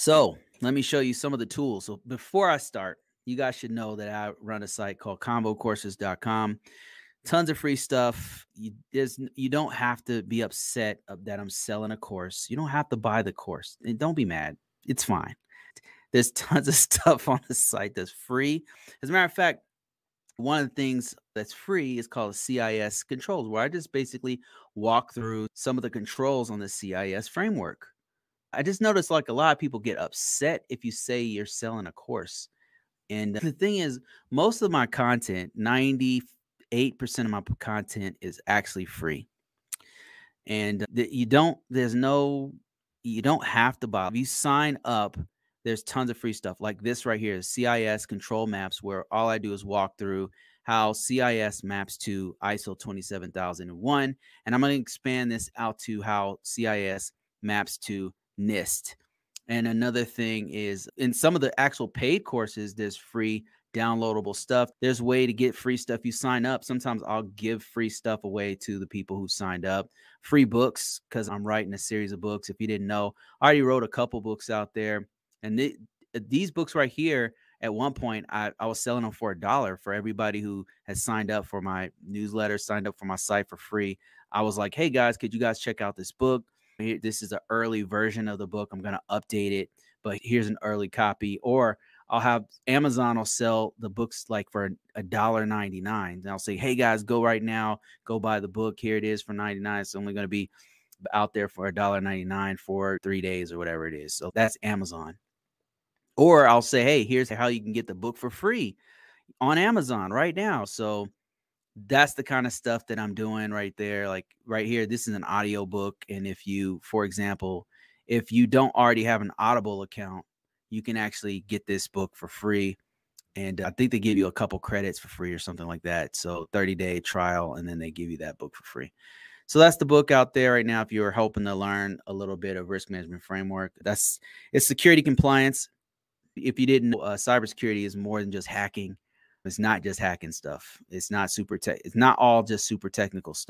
So let me show you some of the tools. So before I start, you guys should know that I run a site called ConvoCourses.com. Tons of free stuff. You don't have to be upset that I'm selling a course. You don't have to buy the course. And don't be mad. It's fine. There's tons of stuff on the site that's free. As a matter of fact, one of the things that's free is called CIS Controls, where I just basically walk through some of the controls on the CIS framework. I just noticed like a lot of people get upset if you say you're selling a course. And the thing is, most of my content, 95%, 8% of my content is actually free. And you don't have to buy. If you sign up, there's tons of free stuff like this right here, CIS control maps, where all I do is walk through how CIS maps to ISO 27001. And I'm going to expand this out to how CIS maps to NIST. And another thing is, in some of the actual paid courses, there's free downloadable stuff. There's a way to get free stuff. You sign up. Sometimes I'll give free stuff away to the people who signed up. Free books, because I'm writing a series of books. If you didn't know, I already wrote a couple books out there. And these books right here, at one point, I was selling them for $1 for everybody who has signed up for my newsletter, signed up for my site for free. I was like, hey guys, could you guys check out this book? This is an early version of the book. I'm going to update it, but here's an early copy. Or I'll have Amazon will sell the books like for $1.99. And I'll say, hey guys, go right now, go buy the book. Here it is for 99. It's only going to be out there for $1.99 for 3 days or whatever it is. So that's Amazon. Or I'll say, hey, here's how you can get the book for free on Amazon right now. So that's the kind of stuff that I'm doing right there. Like right here, this is an audio book. And if you, for example, if you don't already have an Audible account, you can actually get this book for free. And I think they give you a couple credits for free or something like that. So 30-day trial, and then they give you that book for free. So that's the book out there right now. If you're hoping to learn a little bit of risk management framework, it's security compliance. If you didn't know, cybersecurity is more than just hacking. It's not just hacking stuff. It's not all just super technical stuff.